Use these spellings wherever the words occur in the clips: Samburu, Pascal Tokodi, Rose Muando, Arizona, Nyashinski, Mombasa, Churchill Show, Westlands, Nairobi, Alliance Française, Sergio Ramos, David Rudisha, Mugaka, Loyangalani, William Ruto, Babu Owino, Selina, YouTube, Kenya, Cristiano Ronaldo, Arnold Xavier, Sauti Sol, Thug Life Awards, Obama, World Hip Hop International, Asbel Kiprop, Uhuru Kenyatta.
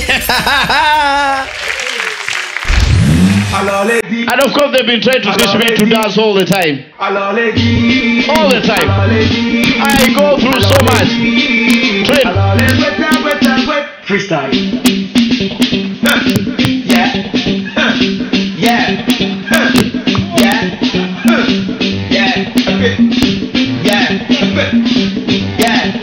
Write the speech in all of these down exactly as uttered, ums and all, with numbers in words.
And of course they've been trying to teach me to dance all the time. All the time. I go through so much. Train. Freestyle. Yeah. Yeah. Yeah. Yeah. Yeah. Yeah.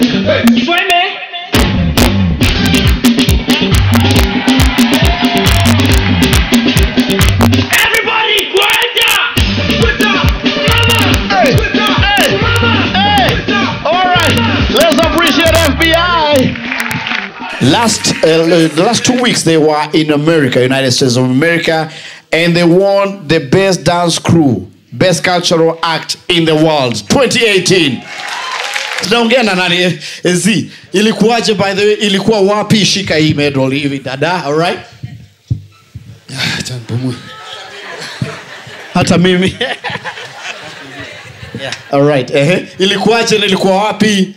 Last uh, the last two weeks they were in America, United States of America, and they won the best dance crew, best cultural act in the world, twenty eighteen. Naongea na nani? Z. Ilikuwaje, by the way? Ilikuwa wapi? Shika hii medal hivi dada, all right? Hata mimi. Yeah, all right. Eh. Ilikuwaje na ilikuwa wapi?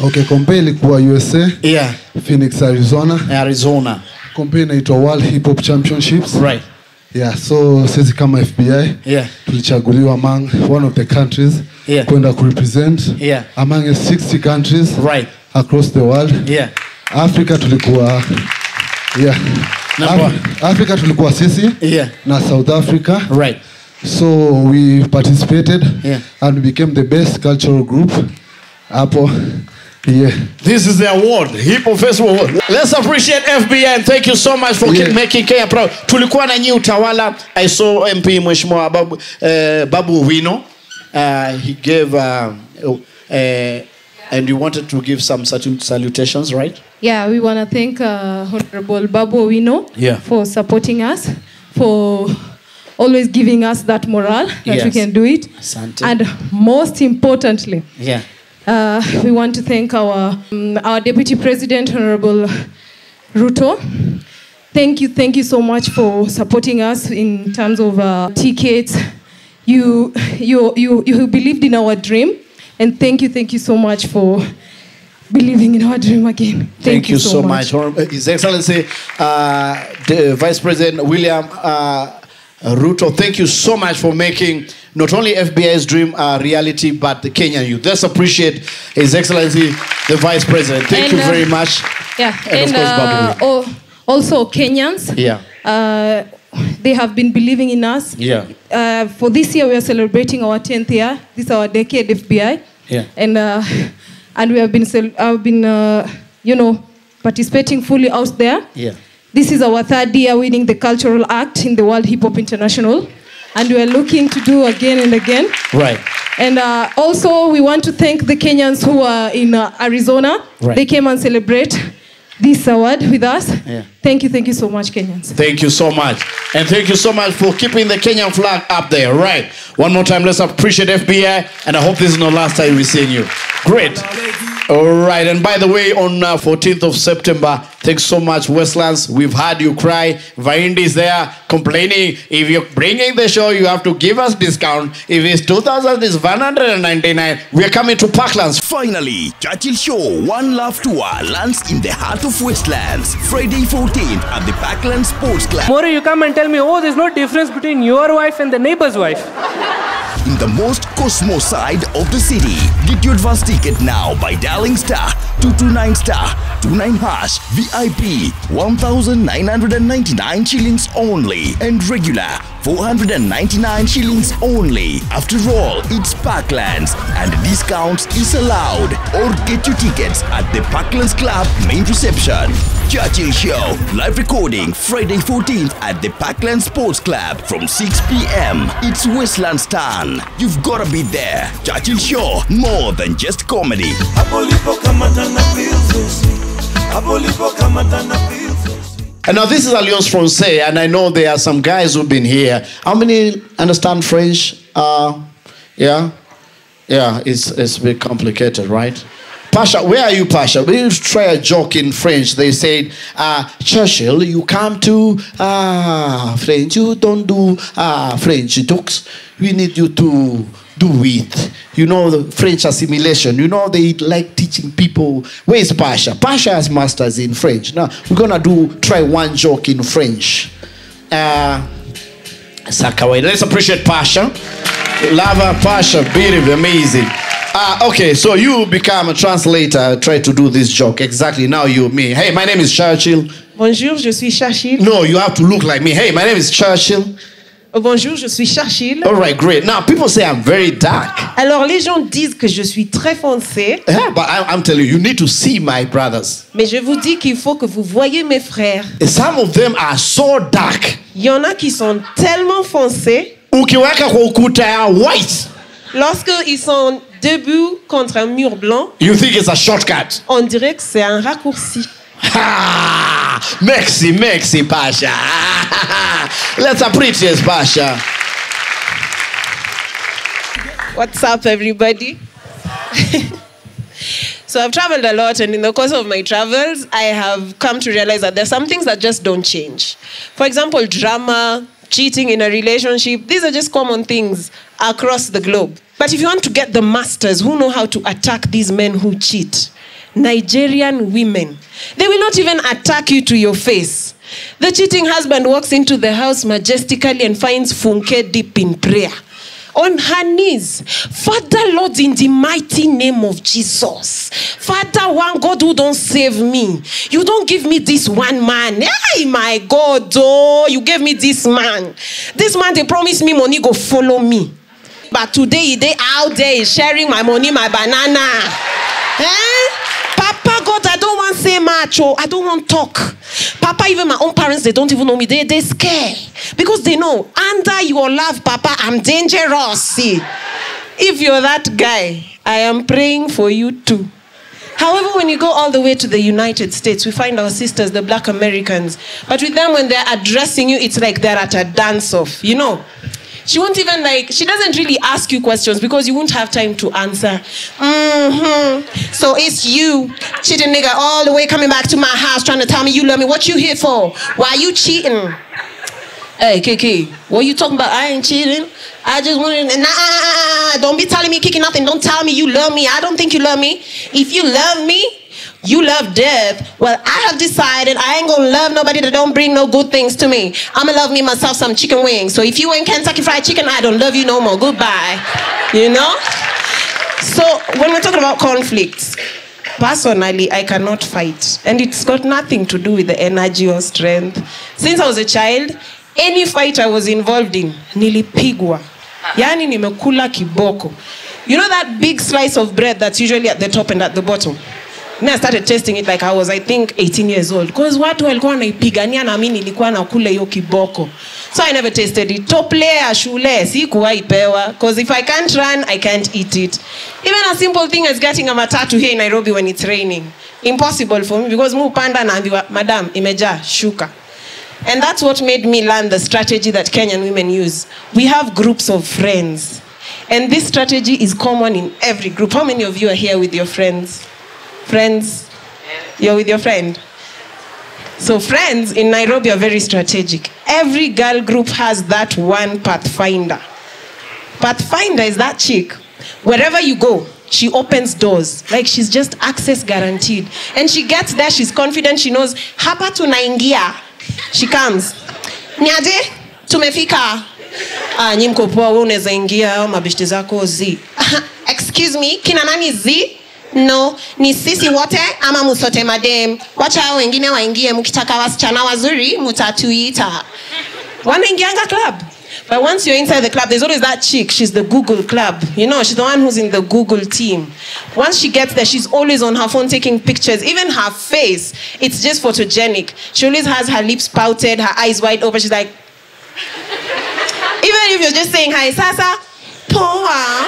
Okay, compare kwa U S A. Yeah. Phoenix, Arizona. Arizona. Compare na ito World Hip Hop Championships. Right. Yeah, so sisi kama F B I. Yeah. Tulichaguliwa among one of the countries. Yeah. Kwenda kurepresent. Yeah. Among sixty countries. Right. Across the world. Yeah. Africa tulikuwa. Yeah. Number. Af Africa tulikuwa sisi. Yeah. Na South Africa. Right. So we participated. Yeah. And became the best cultural group. Apple. Yeah. This is the award, Hip Hop Festival Award. Let's appreciate F B I and thank you so much for yeah. keep making Kenya proud. Tulikuwa na nyi utawala. I saw M P Mheshimiwa Babu uh, Babu Owino. Uh, he gave uh, uh, and you wanted to give some certain salutations, right? Yeah, we want to thank uh, Honorable Babu Owino yeah. for supporting us, for always giving us that morale that yes. we can do it. Asante. And most importantly, yeah. Uh, we want to thank our um, our Deputy President, Honorable Ruto. Thank you, thank you so much for supporting us in terms of uh, tickets. You, you, you, you believed in our dream, and thank you, thank you so much for believing in our dream again. Thank, thank you, you so, so much, much. His Excellency, uh, the Vice President William uh, Ruto. Thank you so much for making not only F B I's dream a uh, reality, but the Kenyan youth. Let's appreciate His Excellency, the Vice President. Thank and, you very uh, much. Yeah, and, and of course, uh, also Kenyans. Yeah. Uh, they have been believing in us. Yeah. Uh, for this year, we are celebrating our tenth year. This is our decade F B I. Yeah. And uh, and we have been have been uh, you know participating fully out there. Yeah. This is our third year winning the cultural act in the World Hip Hop International. And we are looking to do again and again. Right. And uh, also, we want to thank the Kenyans who are in uh, Arizona. Right. They came and celebrate this award with us. Yeah. Thank you, thank you so much, Kenyans. Thank you so much. And thank you so much for keeping the Kenyan flag up there. Right. One more time, let's appreciate F B I. And I hope this is not the last time we're seeing you. Great. All right. And by the way, on uh, fourteenth of September, thanks so much, Westlands. We've heard you cry. Vaindi is there complaining. If you're bringing the show, you have to give us discount. If it's two thousand, it's one hundred ninety-nine. We're coming to Parklands. Finally, Churchill Show One Love Tour lands in the heart of Westlands. Friday fourteenth at the Parklands Sports Club. Tomorrow you come and tell me, oh, there's no difference between your wife and the neighbor's wife. In the most Cosmo side of the city. Get your advance ticket now by dialing star two two nine star two nine hash V I P one thousand nine hundred ninety-nine shillings only and regular four hundred ninety-nine shillings only. After all, it's Parklands and discounts is allowed. Or get your tickets at the Parklands Club main reception. Churchill Show live recording Friday fourteenth at the Parklands Sports Club from six p m It's Westlands Town. You've gotta be there. Churchill Show, more than just comedy. And now this is Alliance Française, and I know there are some guys who've been here. How many understand French? Uh, yeah, yeah, it's it's a bit complicated, right? Pasha, where are you, Pasha? We used to try a joke in French. They said, uh, Churchill, you come to ah French. You don't do ah French jokes. We need you to do with, you know, the French assimilation. You know, they like teaching people. Where's Pasha? Pasha has masters in French. Now, we're going to do, try one joke in French. Uh, let's appreciate Pasha. Lava Pasha, beautiful, amazing. Uh, okay, so you become a translator, try to do this joke. Exactly, now you, me. Hey, my name is Churchill. Bonjour, je suis Churchill. No, you have to look like me. Hey, my name is Churchill. Oh, bonjour, je suis Churchill. All right, great. Now, people say I'm very dark. Alors, les gens disent que je suis très foncé. Yeah, but I, I'm telling you, you need to see my brothers. Mais je vous dis qu'il faut que vous voyez mes frères. And some of them are so dark. Il y en a qui sont tellement foncés. Ukiweka kwa ukuta white. Lorsque ils sont debout contre un mur blanc. You think it's a shortcut. On dirait que c'est un raccourci. Ha! Merci, merci, Pasha. Let's appreciate Pasha. What's up, everybody? So I've traveled a lot, and in the course of my travels, I have come to realize that there's some things that just don't change. For example, drama, cheating in a relationship. These are just common things across the globe. But if you want to get the masters who know how to attack these men who cheat, Nigerian women, they will not even attack you to your face. The cheating husband walks into the house majestically and finds Funke deep in prayer, on her knees. Father, Lord, in the mighty name of Jesus. Father, one God who don't save me. You don't give me this one man. Hey, my God, oh, you gave me this man. This man, they promised me money, go follow me. But today, they out there sharing my money, my banana. Eh? Papa God, I don't want to say much. Oh, I don't want to talk. Papa, even my own parents, they don't even know me. They, they scare. Because they know, under your love, Papa, I'm dangerous. See, if you're that guy, I am praying for you too. However, when you go all the way to the United States, we find our sisters, the black Americans. But with them, when they're addressing you, it's like they're at a dance-off, you know? She won't even like, she doesn't really ask you questions because you won't have time to answer. Mm-hmm. So it's you, cheating nigga, all the way coming back to my house trying to tell me you love me. What you here for? Why you cheating? Hey, K K, what you talking about? I ain't cheating. I just wanted, nah, don't be telling me kicking nothing. Don't tell me you love me. I don't think you love me. If you love me, you love death. Well, I have decided I ain't gonna love nobody that don't bring no good things to me. I'ma love me myself some chicken wings. So if you ain't Kentucky Fried Chicken, I don't love you no more. Goodbye. You know? So when we're talking about conflicts, personally, I cannot fight. And it's got nothing to do with the energy or strength. Since I was a child, any fight I was involved in, nilipigwa. Yani nimekula kiboko. You know that big slice of bread that's usually at the top and at the bottom? And I started testing it like I was, I think, eighteen years old. Because watu walikuwa naipigania na mimi nilikuwa nakula hiyo kiboko. So I never tasted it. Top layer shule sikuwa ipewa. Because if I can't run, I can't eat it. Even a simple thing as getting a matatu here in Nairobi when it's raining. Impossible for me because mupanda naambiwa, madam, imejaa, shuka. And that's what made me learn the strategy that Kenyan women use. We have groups of friends. And this strategy is common in every group. How many of you are here with your friends? Friends, you're with your friend. So friends in Nairobi are very strategic. Every girl group has that one pathfinder. Pathfinder is that chick. Wherever you go, she opens doors. Like she's just access guaranteed. And she gets there, she's confident, she knows, hapa tunaingia. She comes. Niaje, tumefika. Ah, nyimko poa, unaweza ingia, mabishti zako zi. Excuse me, kina nani zi? No, ni sisi wote ama musote madem. Wacha hao wengine waingie mukitaka wasichana wazuri mutatuita. Wanaingianga club. But once you're inside the club, there's always that chick. She's the Google club. You know, she's the one who's in the Google team. Once she gets there, she's always on her phone taking pictures. Even her face, it's just photogenic. She always has her lips pouted, her eyes wide open. She's like... Even if you're just saying, hi, Sasa, poa.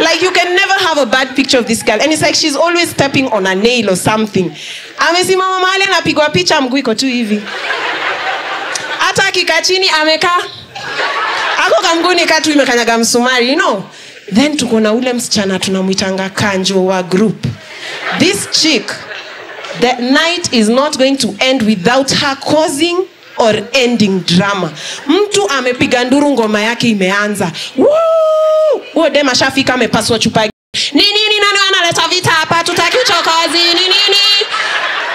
Like, you can never have a bad picture of this girl. And it's like she's always stepping on a nail or something. Amesimama mahali anapigwa picha mguu iko tu hivi. Hata akikaa chini amekaa. Ako kamguni katu imekanyaga msumari, you know. Then tuko na ule msichana tunamuitanga kanjo wa group. This chick, the night is not going to end without her causing or ending drama. Mtu amepiga nduru ngoma yake imeanza. Woo! Wode mashafika amepaswa chupa. Nini nini nani analeta vita hapa? Tutaki uchokozi. Nini nini?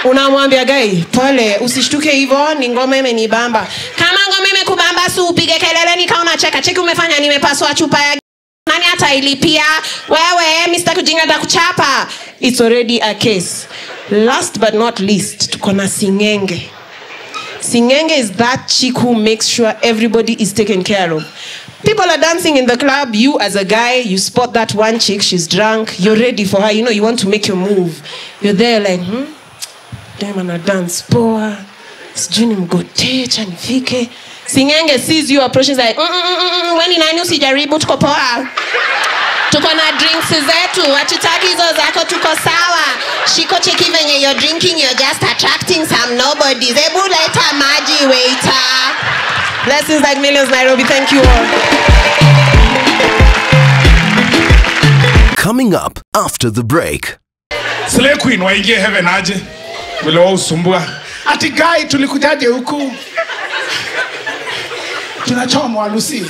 Unamwambia gai, pole usishtuke hivyo, ni ngoma imenibamba. Kama ngoma imekubamba si upige kelele ni kaona cheka. Cheki umefanya nimepaswa chupa ya nani hata ilipia. Wewe Mister Kujinga da kuchapa. It's already a case. Last but not least, tuko na Singenge. Singenge is that chick who makes sure everybody is taken care of. People are dancing in the club. You as a guy, you spot that one chick, she's drunk. You're ready for her. You know, you want to make your move. You're there like, hmm? Damn, and I dance poor. Sijuni mgote, chanifike. Singenge sees you approaching, like, mm-mm-mm-mm, weni nani usijaribu, tuko poa. Tuko na drinks zetu, hatutaki hizo zako, tuko sawa. Shiko cheki venye you're drinking, you're just attracting some nobody. Zebu leta maji, waiter. Blessings like millions, Nairobi. Thank you all. Coming up after the break. Slay Queen, waingie heaven aje. Wilo usumbua. Ati guy tulikujaje huku. Tunachoma walusi.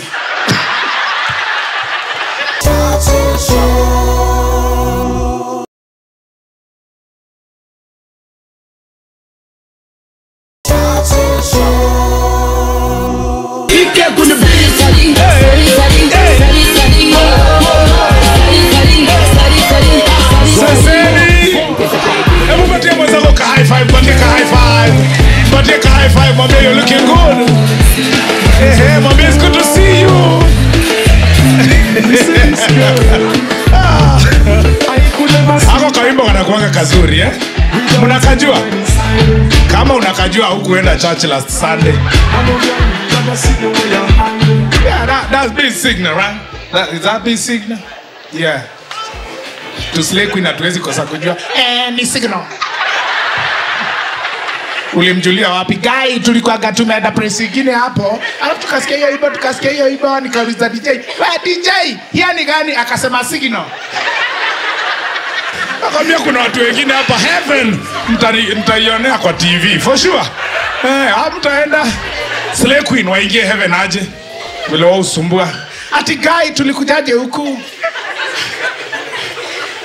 Mommy, you're looking good. Hey, hey, mommy, it's good to see you. Ako kaimbo kanakuanga kazuri, eh? Unakajua? Kama unakajua hukuenda church last Sunday. Yeah, that, that's big signal, right? That, is that big signal? Yeah. To slay queen atuwezi kosakujua. And the signal. Ulimjulia wapi guy tulikuwa gatumeenda press nyingine hapo alafu tukasikia hiyo iba tukasikia hiyo iba nikauliza D J wa D J yani gani akasema signal akamwambia kuna watu wengine hapa heaven mtaionea kwa T V for sure eh hamtaenda Slay Queen waingie heaven aje vile wao usumbua ati guy tulikujaje huku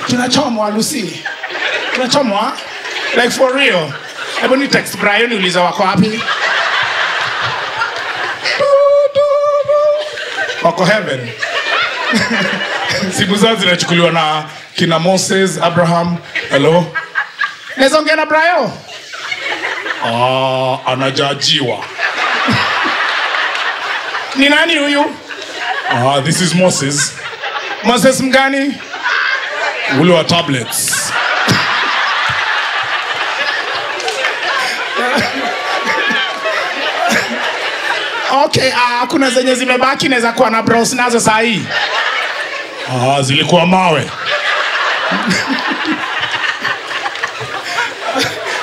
tunachomwa Lucy tunachomwa like for real. Hebu ni text Brian uliza wako wapi? Wako heaven. Siku zao zinachukuliwa na kina Moses, Abraham. Hello. Nezongea na Brian. Ah, anajajiwa. Ni nani huyu? Ah, this is Moses. Moses mgani? Ule wa tablets. Okay, ah, kuna zenye zimebaki naweza kuwa na bros nazo saa hii. Ah, zilikuwa mawe.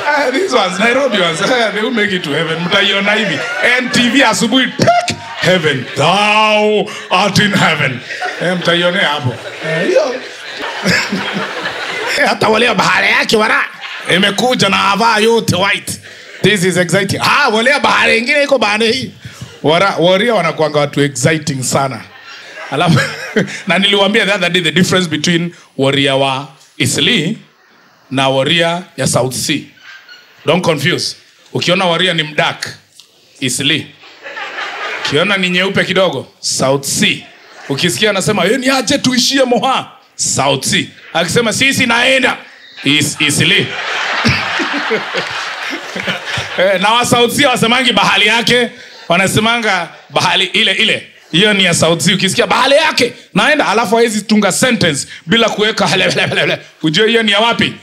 Ah, these ones, Nairobi ones. They will make it to heaven. Mtaiona hivi. N T V asubuhi, pick heaven. Thou art in heaven. Eh, mtaiona hapo. Hiyo. Hata wale bahari yake wara. Imekuja na hava yote white. This is exciting. Ah, wale bahari nyingine iko bahari hii. Wara warrior wanakuanga watu exciting sana. Alafu na niliwaambia the other day the difference between warrior wa Isli na warrior ya South Sea. Don't confuse. Ukiona warrior ni mdark Isli. Ukiona ni nyeupe kidogo South Sea. Ukisikia anasema yeye ni aje tuishie Moha South Sea. Akisema sisi naenda Is Isli. Eh, na wa South Sea wasemangi bahali yake. Wanasemanga bahali ile ile. Hiyo ni ya South Sea. Ukisikia bahali yake. Naenda alafu hawezi tunga sentence bila kuweka. Ujue hiyo ni ya wapi?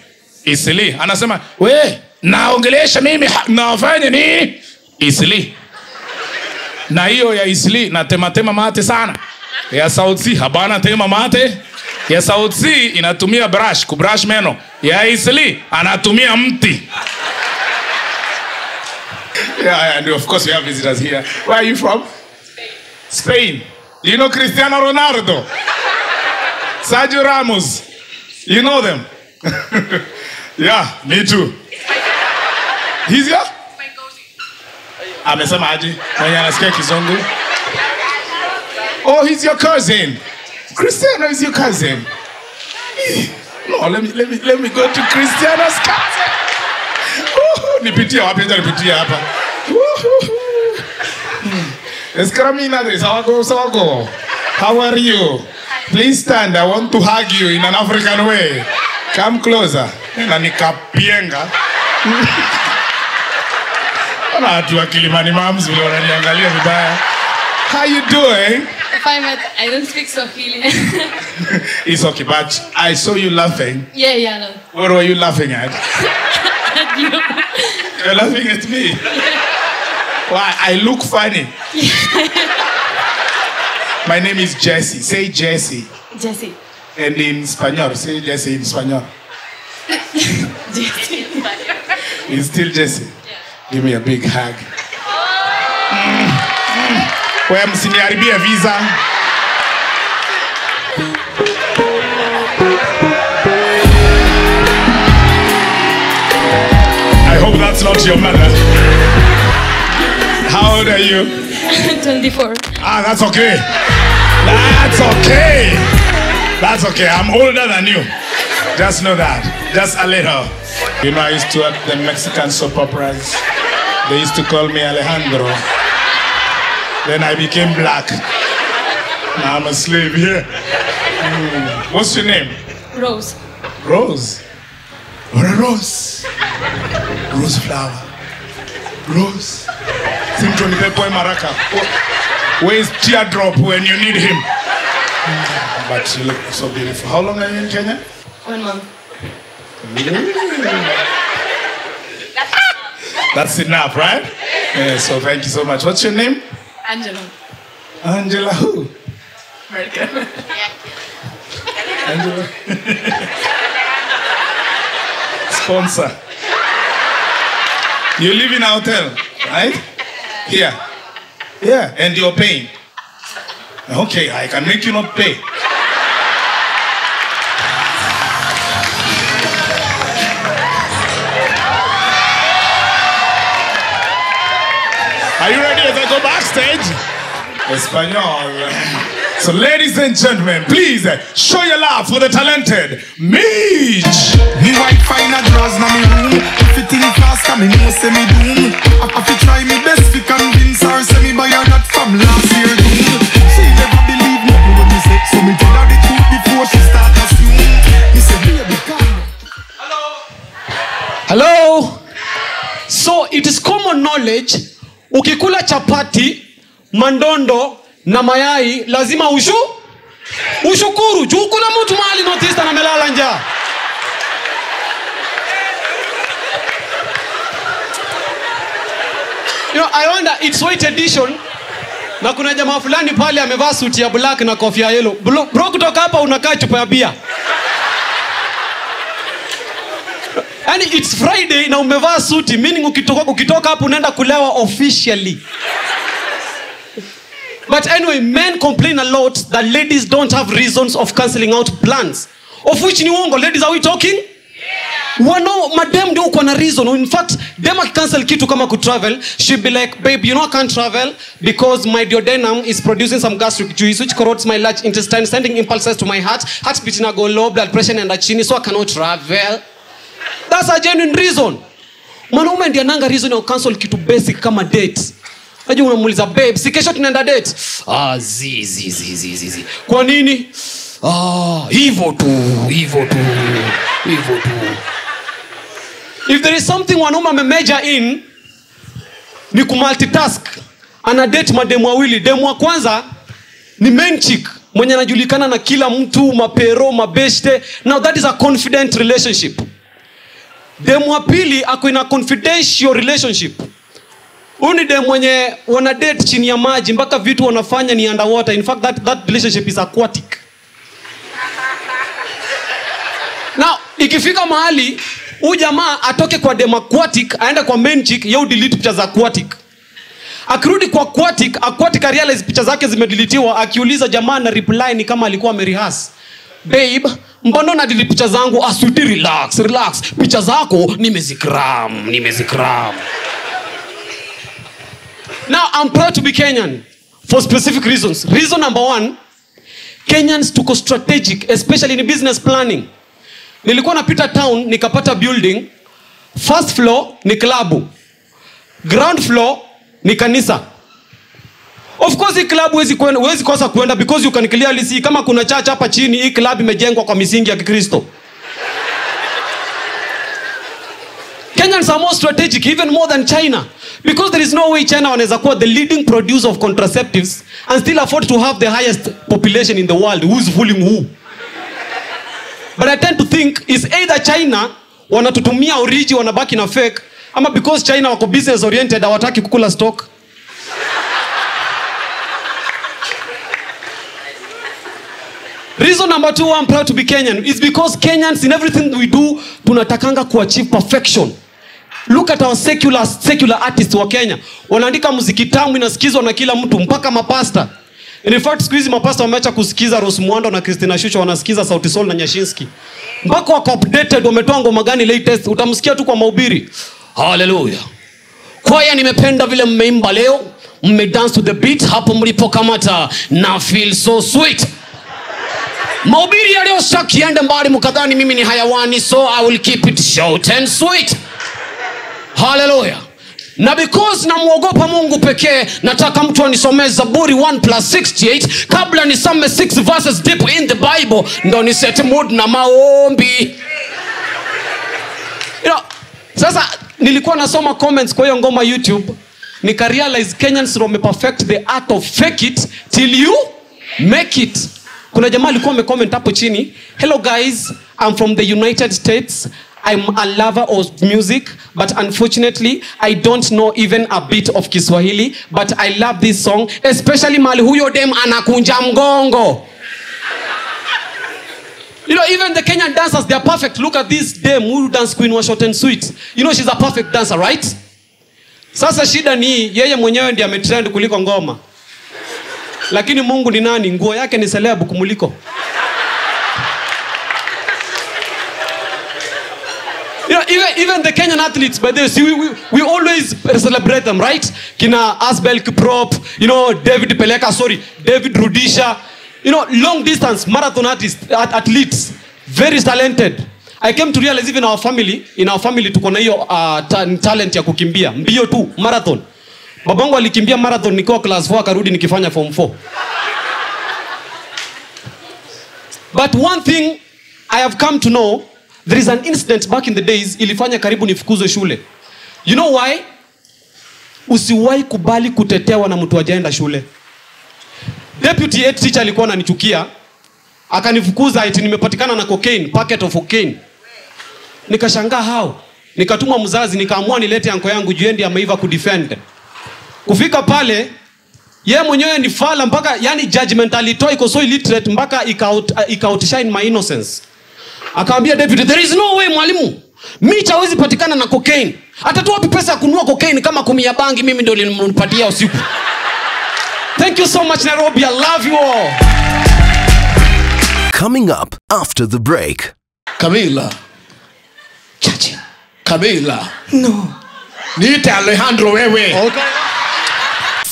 Isli. Anasema, we, naongelesha mimi, naofanya ni Isli. Na hiyo ya Isli, na tema tema mate sana. Ya South Sea, habana tema mate. Ya South Sea, inatumia brush, kubrush meno. Ya Isli, anatumia mti. Yeah, and of course we have visitors here. Where are you from? Spain. Spain. You know Cristiano Ronaldo? Sergio Ramos? You know them? Yeah, me too. He's here? My goatee. Amesema aje mwenye anasikia kizungu. Oh, he's your cousin. Cristiano is your cousin. No, let me let me let me go to Cristiano's cousin. Nipitia wapi nje nipitia hapa. Escaramina, sawago sawago. How are you? Please stand. I want to hug you in an African way. Come closer. Na nikapienga. How you doing? If I'm at, I don't speak Swahili. It's okay, but I saw you laughing. Yeah, yeah, no. What were you laughing at? At you. You're laughing at me? Why? I look funny. My name is Jesse. Say Jesse. Jesse. And in Spanish, say Jesse in Spanish. Jesse in Spanish. It's still Jesse. Give me a big hug. Wewe msiniharibia visa. I hope that's not your mother. How old are you? twenty-four. Ah, that's okay. That's okay. That's okay. I'm older than you. Just know that. Just a little. You know, I used to act the Mexican soap operas. They used to call me Alejandro. Then I became black. Now I'm a slave here. Mm. What's your name? Rose. Rose? Or a rose? Rose flower. Rose. Where is Teardrop when you need him? But you look so beautiful. How long are you in Kenya? One month. That's enough, right? Yeah, so thank you so much. What's your name? Angela. Angela who? American. Angela. Sponsor. You live in a hotel, right? Here. Yeah, and you're paying. Okay, I can make you not pay. Are you ready as I go backstage? Espanol. So ladies and gentlemen, please show your love for the talented Mitch. The Wi-Fi in a draws na me room. If it in class, come in, no say me doom. I fi try me best fi convince her, say me buy her not from last year doom. She never believe nothing what me say, so me tell her the truth before she start assume. Me say baby come. Hello. Hello. So it is common knowledge. Ukikula chapati, mandondo na mayai lazima ushu ushukuru juu kuna mtu mahali notista na melala njaa. You know, I wonder it's white edition. Na kuna jamaa fulani pale amevaa suti ya black na kofia yellow. Bro, kutoka hapa unakaa chupa ya bia. And it's Friday na umevaa suti, meaning ukitoka ukitoka hapo unaenda kulewa officially. But anyway, men complain a lot that ladies don't have reasons of cancelling out plans. Of which ni uongo. Ladies, are we talking? Yeah. Wano, madam ndio uko na reason. In fact, dem cancel kitu kama ku travel, she'd be like, babe, you know I can't travel because my duodenum is producing some gastric juice which corrodes my large intestine, sending impulses to my heart. Heartbeat na go low, blood pressure and chini, so I cannot travel. That's a genuine reason. Mwanaume ndiye ananga reason ya cancel kitu basic kama date. Unajua unamuuliza babe, si kesho tunaenda date? Ah zi zi zi zi zi. Kwa nini? Ah hivyo tu, hivyo tu, hivyo tu. If there is something mwanaume amemajor in ni kumultitask. Ana date mademu wawili. Demu wa kwanza ni main chick mwenye anajulikana na kila mtu, mapero, mabeshte. Now that is a confident relationship. Demu wa pili ako ina confidential relationship. Uni demu mwenye wana date chini ya maji mpaka vitu wanafanya ni underwater. In fact that that relationship is aquatic. Now ikifika mahali huyu jamaa atoke kwa demu aquatic aenda kwa main chick, yeye delete pictures aquatic. Akirudi kwa aquatic, aquatic realize pictures zake zimedeletiwa, akiuliza jamaa na reply ni kama alikuwa amerehearse. Babe, mbona na delete picha zangu? Asuti relax, relax. Picha zako nimezikram, nimezikram. Now, I'm proud to be Kenyan for specific reasons. Reason number one, Kenyans tuko strategic, especially in business planning. Nilikuwa napita town, nikapata building. First floor ni klabu. Ground floor ni kanisa. Of course, hii klabu huwezi kosa kuenda because you can clearly see kama kuna church hapa chini, hii klabu imejengwa kwa misingi ya Kikristo. Kenyans are more strategic, even more than China. Because there is no way China wanaweza kuwa the leading producer of contraceptives and still afford to have the highest population in the world. Who's fooling who? But I tend to think it's either China wanatutumia origi wanabaki na fake, ama because China wako business oriented hawataki kukula stock. Reason number two, I'm proud to be Kenyan, is because Kenyans in everything we do tunatakanga ku achieve perfection. Look at our secular secular artists wa Kenya. Wanaandika muziki tamu inasikizwa na kila mtu mpaka mapasta. In fact, squeeze mapasta wameacha kusikiza Rose Muando na Christina Shusho, wanasikiza Sauti Sol na Nyashinski. Mpaka wako updated wametoa ngoma gani latest, utamsikia tu kwa mahubiri. Hallelujah. Kwaya nimependa vile mmeimba leo, mmedance to the beat hapo mlipokamata. Na feel so sweet. Mahubiri ya leo shakienda mbali mkadhani mimi ni hayawani, so I will keep it short and sweet. Hallelujah. Na because na muogopa Mungu pekee, nataka mtu anisomee Zaburi one plus sixty-eight kabla nisome six verses deep in the Bible ndo ni set mood na maombi. You know, sasa nilikuwa nasoma comments kwa hiyo ngoma YouTube, nika realize Kenyans wame perfect the art of fake it till you make it. Kuna jamaa alikuwa amecomment hapo chini, "Hello guys, I'm from the United States. I'm a lover of music, but unfortunately, I don't know even a bit of Kiswahili, but I love this song, especially mali huyo dem anakunja mgongo." You know, even the Kenyan dancers, they are perfect. Look at this dem who dance Queen was short and sweet. You know, she's a perfect dancer, right? Sasa shida ni yeye mwenyewe ndiye ametrend kuliko ngoma. Lakini Mungu ni nani? Nguo yake ni celebu kumuliko. You know, even, even the Kenyan athletes, by this, we, we, we always celebrate them, right? Kina Asbel Kiprop, you know, David Peleka, sorry, David Rudisha. You know, long distance marathon artists, athletes, very talented. I came to realize even our family, in our family, tuko na hiyo uh, talent ya kukimbia. Mbio tu, marathon. Babangu alikimbia marathon nikiwa class four, akarudi nikifanya form four. But one thing I have come to know, there is an incident back in the days ilifanya karibu nifukuzwe shule. You know why? Usiwahi kubali kutetewa na mtu ajaenda shule. Deputy head teacher alikuwa ananichukia, akanifukuza eti nimepatikana na cocaine, packet of cocaine. Nikashangaa hao. Nikatuma mzazi, nikaamua nilete anko yangu juendi ameiva kudefend. Kufika pale, yeye mwenyewe ni fala mpaka yani judgmentally toi iko so illiterate mpaka ikautisha in my innocence. Akaambia deputy, "There is no way mwalimu, mimi hawezi patikana na cocaine. Atatoa wapi pesa ya kununua cocaine kama kumi ya bangi mimi ndio nilinipatia usiku." Thank you so much Nairobi, I love you all. Coming up after the break. Camila. Chacha. Camila. No. Niite Alejandro wewe. Okay.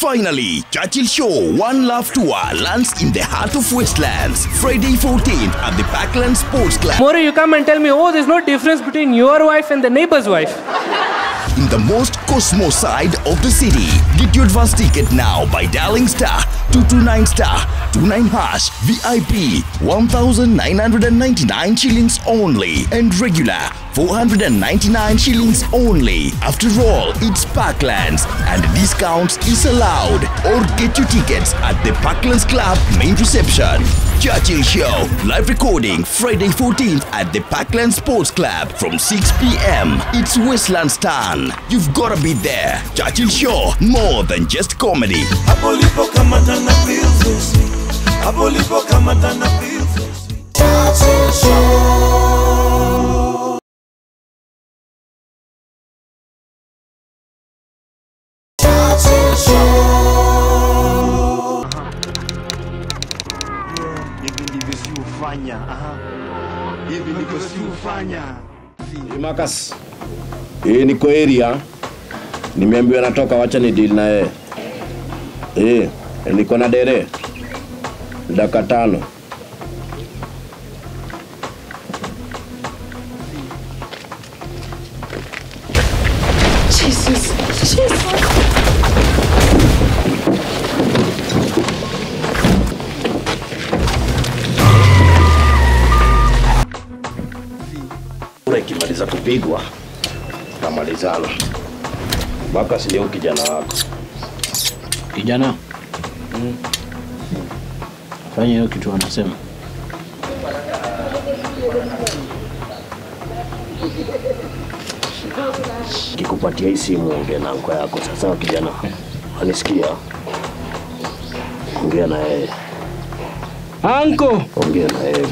Finally, Churchill Show One Love Tour lands in the heart of Westlands, Friday the fourteenth at the Parklands Sports Club. Moro, you come and tell me, oh, there's no difference between your wife and the neighbor's wife. In the most Cosmo side of the city. Get your advance ticket now by dialing star two two nine star two nine hash, V I P one thousand nine hundred ninety-nine shillings only and regular four hundred ninety-nine shillings only. After all, it's Parklands and discounts is allowed. Or get your tickets at the Parklands Club main reception. Churchill Show live recording Friday the fourteenth at the Parklands Sports Club from six p m It's Westlands Town. You've gotta be there. Churchill Show, more than just comedy. Churchill Show. Marcus, hii niko area, nimeambiwa natoka, wacha ni deal na yeye. Eh, niko na dere. Dakika tano. Jesus. Jesus. Kimaliza kupigwa kamalizana mpaka sileo kijana wako kijana mm. Fanya hiyo kitu anasema kikupatia hii simu ongea na mko yako sasa kijana anisikia ongea na yeye anko ongea na yeye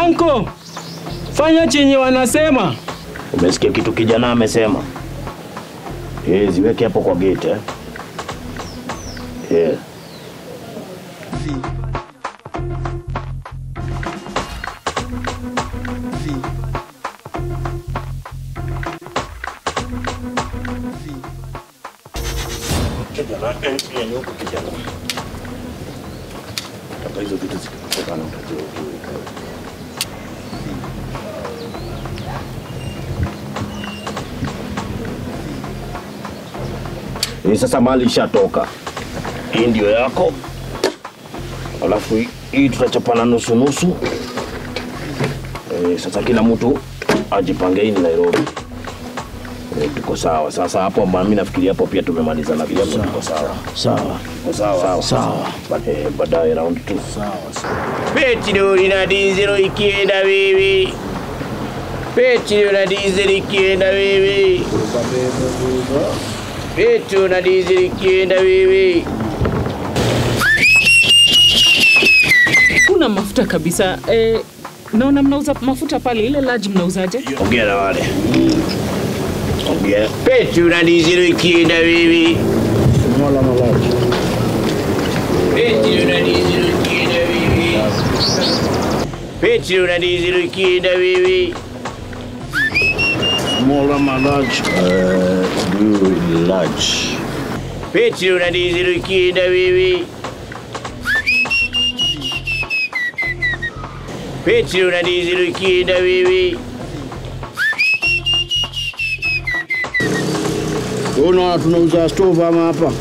anko fanya chenye wanasema. Umesikia kitu kijana amesema. Eh, ziweke hapo kwa gate eh. Eh. Sasa mali ishatoka. Hii ndio yako. Alafu hii tutachapana nusu nusu. Eh sasa kila mtu ajipange hii Nairobi. E, tuko sawa. Sasa hapo mimi nafikiri hapo pia tumemalizana vile tuko sawa. Sawa. Sawa. Sawa. Sawa. Baadaye round two. Sawa sawa. Beti ndio ina diesel ikienda bibi. Beti ndio ina diesel ikienda bibi. Vitu na dizili kienda wewe. Kuna mafuta kabisa. Eh, naona mnauza mafuta pale ile large mnauzaje? Ongea na wale. Ongea. Vitu na dizili kienda wewe. Mola mola. Vitu na dizili kienda wewe. Vitu na dizili kienda wewe. Mola malaji. Eh. Lunch. Petro na dizili kienda wewe. Petro na dizili kienda wewe. Unaona tunauza stove ama hapa?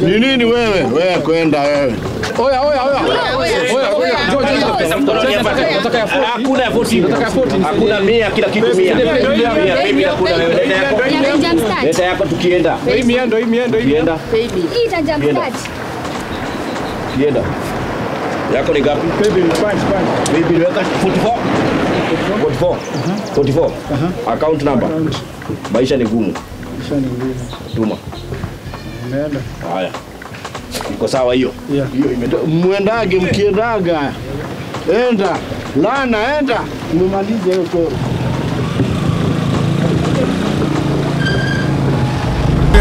Ni nini wewe? Wewe kwenda wewe. Oya oya oya. Oya oya. Njoo pesa mkononi hapa. Nataka ya arobaini. Hakuna ya arobaini. Nataka ya arobaini. Hakuna mia kila kitu mia. Mimi hakuna wewe. Leta yako tukienda. Hii mia ndio hii mia ndio hii. Kienda. Hii itajump start. Kienda. Yako ni gapi? Baby five five. Baby weka arobaini na nne. arobaini na nne. arobaini na nne. Account number. Maisha ni gumu. Maisha ni gumu. Tuma. Nenda. Haya. Iko sawa hiyo. Hiyo imetoka. Muendage mkiendaga. Enda. Lana enda. Umemaliza hiyo koro.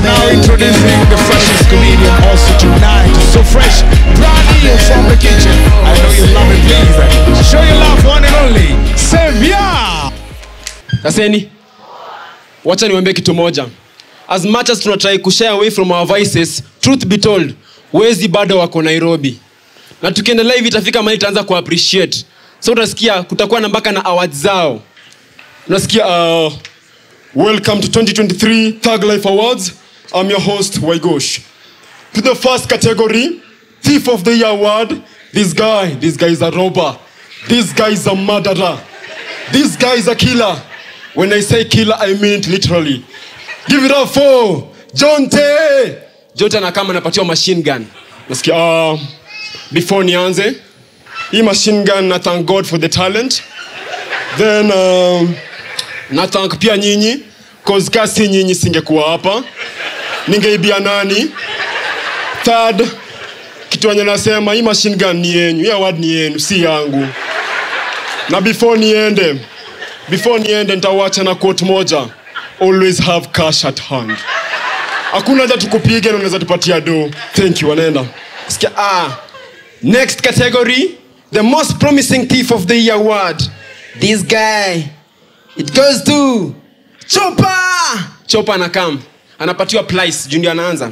Now introducing the freshest comedian also tonight. So fresh, brand new from the kitchen. I know you love it, please. Show your love, one and only. Savior. Kaseni. Wacha niwaambie kitu moja. As much as tunatry kushare away from our vices, truth be told, wezi bado wako Nairobi. Na tukienda live itafika mahali tutaanza ku appreciate. So utasikia kutakuwa na mbaka na awards zao. Unasikia uh, welcome to twenty twenty-three Thug Life Awards. I'm your host Waigosh. To the first category, Thief of the Year award. This guy, this guy is a robber. This guy is a murderer. This guy is a killer. When I say killer, I mean it literally. Give it up for Jonte. Jonte anakama anapatiwa machine gun. Nasikia uh, before nianze, hii machine gun na thank God for the talent. Then um, na thank pia nyinyi cause kasi nyinyi singekuwa hapa. Ningeibia nani? Third kitu wenye nasema hii machine gun ni yenu, hii award ni yenu, si yangu. Na before niende, before niende nitawaacha na quote moja. Always have cash at hand. Hakuna haja tukupiga na unaweza tupatia do. Thank you wanaenda. Sikia ah. Next category, the most promising thief of the year award. This guy. It goes to Chopper. Chopper anakam. Anapatiwa place juu ndio anaanza.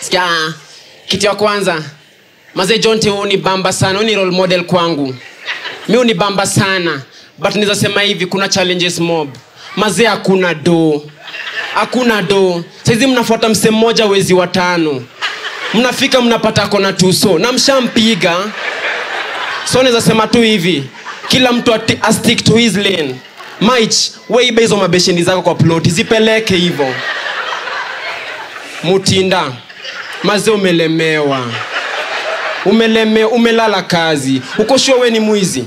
Sikia. Kitu ya kwanza, Mzee John T uni bamba sana, uni role model kwangu. Mi uni bamba sana, but niza sema hivi, kuna challenges mob. Mzee hakuna do. Hakuna do. Saizi mnafuata mse moja wezi watano. Mnafika mnapata kona tuso. Na mshampiga. So niza sema tu hivi, kila mtu a stick to his lane. Maich, we ibe hizo mabesheni zako kwa ploti. Zipeleke hivo. Mutinda. Mazee umelemewa. Umeleme, umelala kazi. Ukoshua we ni muizi.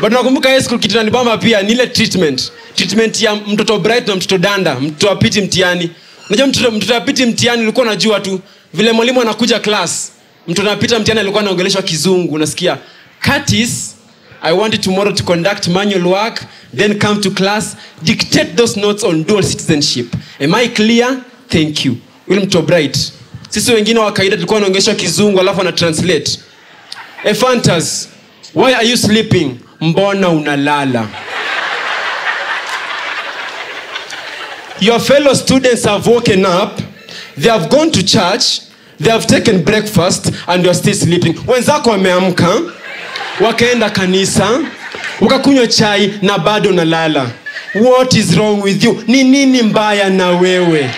But nakumbuka high school kitu nanibamba pia ni ile treatment. Treatment ya mtoto Bright na mtoto Danda, mtoto apiti mtiani. Unajua mtoto mtoto apiti mtiani ulikuwa unajua tu vile mwalimu anakuja class. Mtoto anapita mtiani alikuwa anaongeleshwa kizungu, unasikia. Curtis, I want you tomorrow to conduct manual work, then come to class, dictate those notes on dual citizenship. Am I clear? Thank you. William to Bright. Sisi wengine wa kaida tulikuwa anaongeleshwa kizungu alafu ana translate. A Fantas, why are you sleeping? Mbona unalala? Your fellow students have woken up, they have gone to church, they have taken breakfast, and you are still sleeping. Wenzako wameamka, wakaenda kanisa, wakakunywa chai na bado unalala. What is wrong with you? Ni nini mbaya na wewe?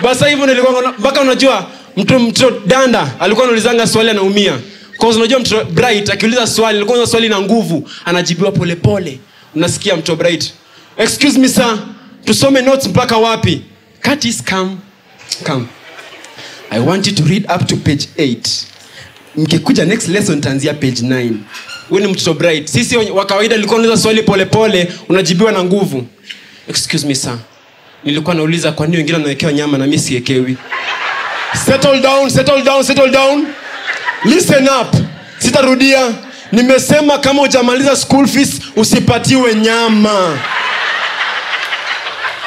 Basa hivyo nilikuwa mpaka unajua mtu mtu Danda alikuwa anulizanga swali anaumia. Kwa sababu unajua mtu Bright akiuliza swali, alikuwa anauliza swali na nguvu, anajibiwa polepole. Unasikia mtu Bright, "Excuse me sir, tusome notes mpaka wapi?" Curtis, come. Come. I want you to read up to page eight. Mkikuja next lesson tanzia page nine. Wewe ni mtu Bright. Sisi wa kawaida alikuwa anauliza swali polepole, unajibiwa na nguvu. "Excuse me sir, nilikuwa nauliza kwa nini wengine wanawekewa nyama na mimi siekewi?" Settle down, settle down, settle down. Listen up. Sitarudia. Nimesema kama hujamaliza school fees usipatiwe nyama.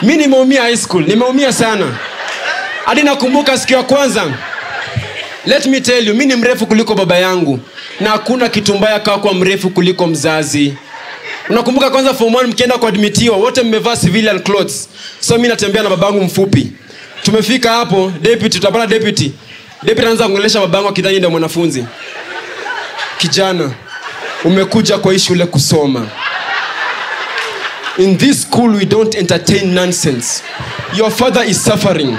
Mimi nimeumia high school, nimeumia sana. Hadi nakumbuka siku ya kwanza. Let me tell you, mimi ni mrefu kuliko baba yangu na hakuna kitu mbaya kama kuwa mrefu kuliko mzazi. Unakumbuka kwanza form one mkienda kuadmitiwa, wote mmevaa civilian clothes. So mimi natembea na babangu mfupi. Tumefika hapo, deputy tutapata deputy. Deputy anaanza kuongelesha babangu akidhani ndio mwanafunzi. "Kijana, umekuja kwa hii shule kusoma. In this school we don't entertain nonsense. Your father is suffering.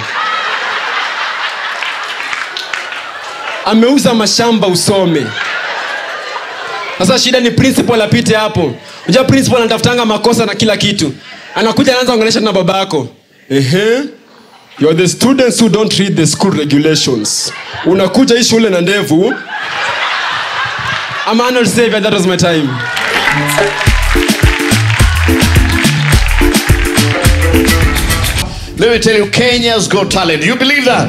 Ameuza mashamba usome." Sasa shida ni principal apite hapo. Unajua principal anatafutanga makosa na kila kitu. Anakuja anaanza kuongelesha na babako. "Ehe. You are the students who don't read the school regulations. Unakuja hii shule na ndevu." I'm Arnold Xavier, that was my time. Let me tell you, Kenya's got talent. You believe that?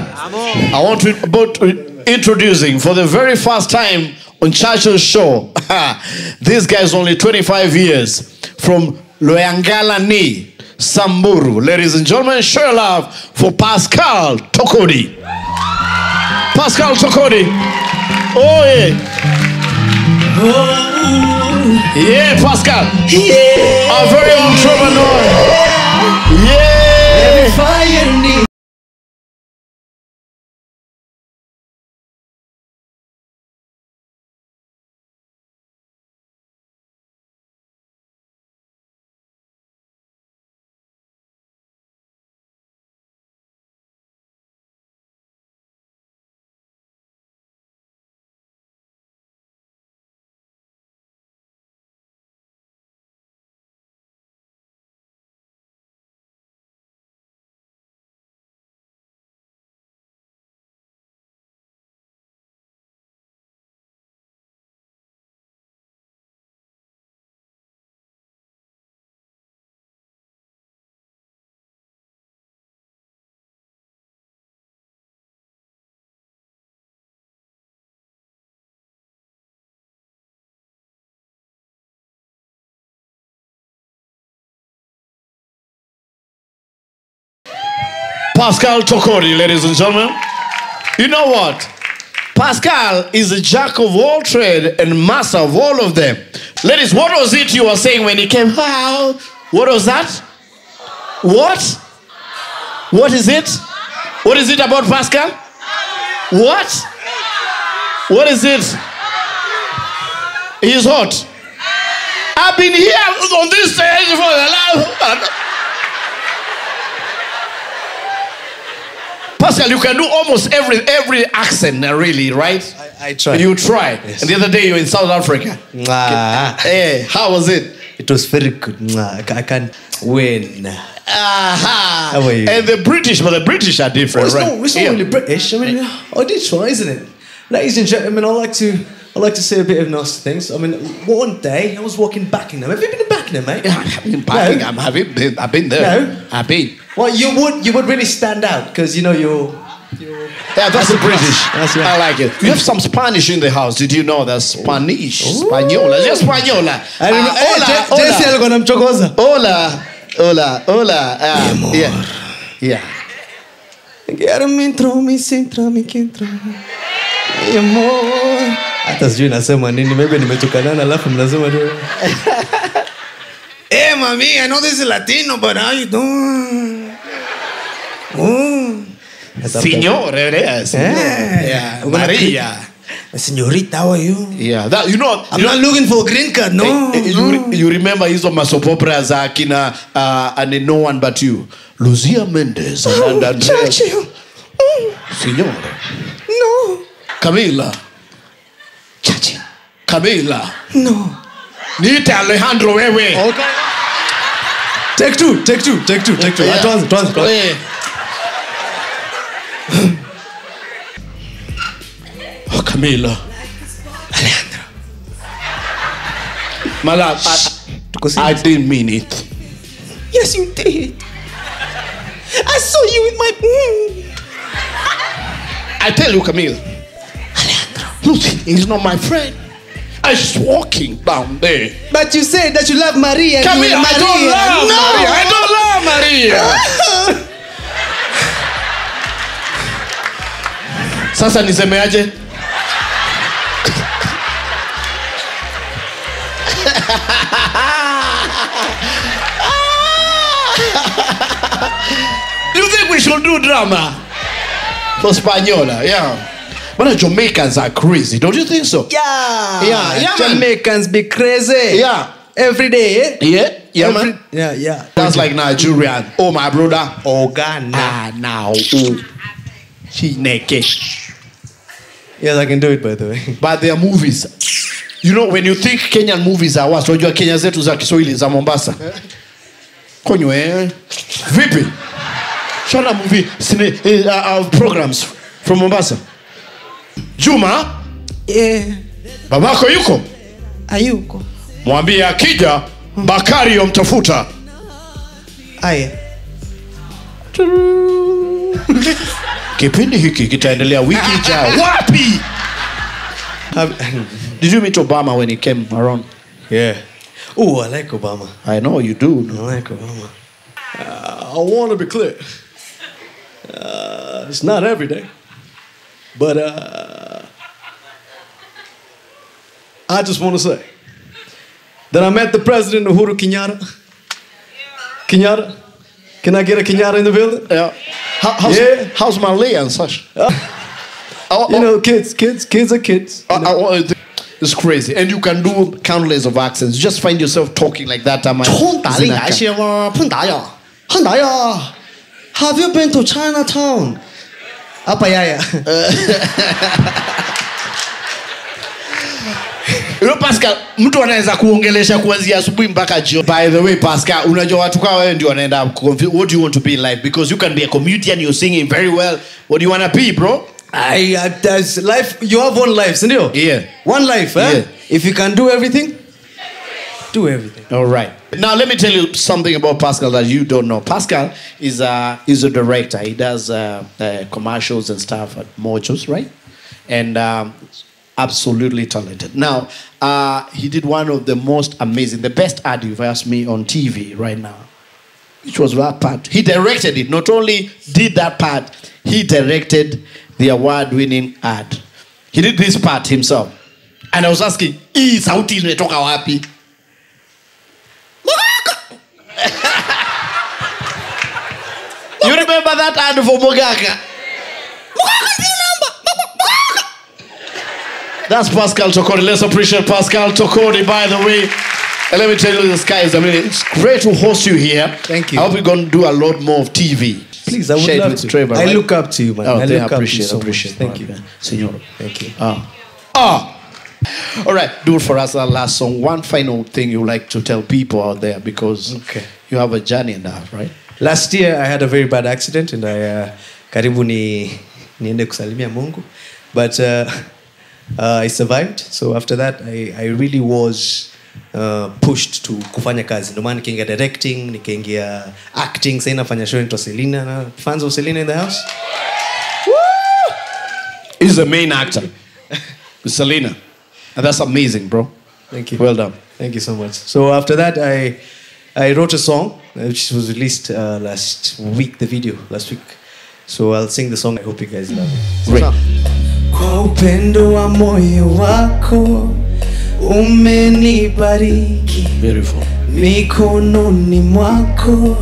I want to about introducing for the very first time on Churchill Show. This guy's only twenty-five years from Loyangalani, Samburu. Ladies and gentlemen, show your love for Pascal Tokodi. Pascal Tokodi. Oh yeah. Yeah, Pascal. Yeah. Our very own entrepreneur. Yeah. Fire me. Pascal Tokodi, ladies and gentlemen. You know what? Pascal is a jack of all trade and master of all of them. Ladies, what was it you were saying when he came? How? What was that? What? What is it? What is it about Pascal? What? What is it? He's hot. I've been here on this stage for the last... Pascal, you can do almost every every accent, really, right? I, I try. You try. Yes. And the other day you were in South Africa. Ah. Hey, how was it? It was very good. I can't win. Aha. How are you? And the British, but the British are different, well, it's right? No, it's not yeah. really British. I mean, I did try, isn't it? Ladies and gentlemen, I like to I like to say a bit of nasty things. I mean, one day I was walking Buckingham. Have you been to Buckingham, mate? Yeah, I have been Buckingham. No. Have you been? I've been there. No, I've been. Well, you would you would really stand out because you know you're. you're yeah, that's the British. That's right. I like it. You have some Spanish in the house. Did you know that Spanish, Española, just Española? I mean, uh, hola, hola, hola, hola, hola. Uh, yeah, yeah. Hata sijui nasema nini, maybe nimetukanana alafu mnasema ndio. Eh, mami, I know this is Latino, but how you doing? Mm. Signore, yes. Yeah. yeah. Maria. Señorita, how are you? Yeah, that, you know... I'm you not know, looking for a green card, no. Eh, eh, you, mm. re, you remember hizo masopopra za akina uh, and no one but you. Luzia Mendez. Oh, and Andreas. Churchill. Mm. Signore. No. Camila. Chachi. Camila. No. Nita Alejandro, wait, wait. Okay. Take two, take two, take two, take two. Yeah. Advance, advance, advance. Yeah. Oh, Camila. Alejandro. My love, I, I didn't mean it. Yes, you did. I saw you with my... Mm. I tell you, Camila. Lucy, he's not my friend. I was walking down there. But you said that you love Maria. Come here, I don't love no. Maria. I don't love Maria. Sasa nisemeaje? You think we should do drama? For Española, yeah. But Jamaicans are crazy, don't you think so? Yeah, yeah, yeah. Jamaicans man. Be crazy. Yeah, every day. Eh? Yeah, yeah, every, man. Yeah, yeah. That's like Nigerian. Oh my brother. Oh Ghana. Ah, now. She naked. Yes, I can do it by the way. But their movies. You know, when you think Kenyan movies are worse, unajua Kenya zetu za Kiswahili za Mombasa. Konywe. Vipi? Shona movie, our programs from Mombasa. Juma? Yeah. Babako yuko? Ayuko. Mwambie akija, Bakari yomtafuta. Aya. Kipindi hiki kitaendelea wiki ijayo. Wapi? Did you meet Obama when he came around? Yeah. Oh, I like Obama. I know you do. No? I like Obama. Uh, I want to be clear. Uh, it's not every day. But uh, I just want to say that I met the president Uhuru Kenyatta. Kenyatta? Can I get a Kenyatta in the building? Yeah. How, how's, yeah. how's my lay and such? Uh, oh, you know, kids, kids, kids are kids. You know? I, I, it's crazy. And you can do countless of accents. Just find yourself talking like that. Have you been to Chinatown? Apayaya. You know, Pascal, mtu anaweza kuongelesha kuanzia asubuhi mpaka jioni. By the way, Pascal, unajua watu kama wewe ndio wanaenda confused. What do you want to be in life? Because you can be a comedian, you're singing very well. What do you want to be, bro? I, uh, that's life, you have one life, sindio? Yeah. One life, eh? Yeah. If you can do everything, do everything. All right. Now, let me tell you something about Pascal that you don't know. Pascal is a, is a director. He does uh, uh, commercials and stuff at Mojo's, right? And um, absolutely talented. Now, uh, he did one of the most amazing, the best ad you've asked me on T V right now, which was that part. He directed it. Not only did that part, he directed the award-winning ad. He did this part himself. And I was asking, "Hii sauti imetoka wapi?" You remember that ad for Mugaka? That's Pascal Tokodi. Let's appreciate Pascal Tokodi, by the way. And let me tell you, the sky is, I mean, it's great to host you here. Thank you. I hope you're going to do a lot more of T V. Please, I would Share love to. Trevor, I right? look up to you, man. Oh, I look up to you so appreciate, much. Thank you, man. Senor. Thank you. Ah. Ah. All right, do it for us, our last song. One final thing you like to tell people out there, because okay. you have a journey now, right? Last year, I had a very bad accident, and I, uh, karibu ni, niende kusalimia Mungu. But uh, uh, I survived. So after that, I, I really was uh, pushed to kufanya kazi. Ndomana nikiingia directing, nikiingia acting, sasa nafanya show into Selina. Fans of Selina in the house? Woo! He's the main actor. Selina. And that's amazing, bro. Thank you. Well done. Thank you so much. So after that, I I wrote a song, which was released uh, last week, the video, last week. So I'll sing the song. I hope you guys love it. Great. Kwa upendo wa moyo wako, umenibariki. Beautiful. Mikononi mwako,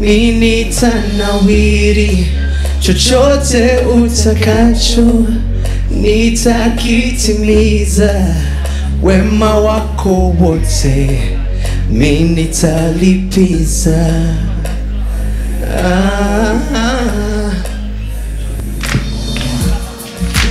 nitanawiri. Chochote utakacho, nitakitimiza. Wema wako wote, minitalipiza. Ah, ah.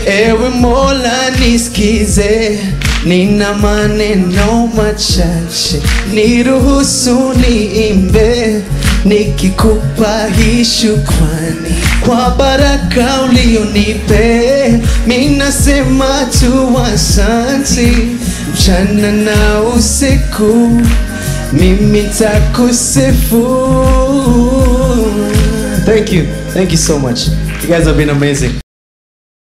Ewe Mola nisikize, nina maneno machache. Niruhusu niimbe, nikikupa hii shukrani kwa baraka ulionipe. Mimi nasema tu asante, mchana na usiku mimi nitakusifu. Thank you. Thank you so much. You guys have been amazing.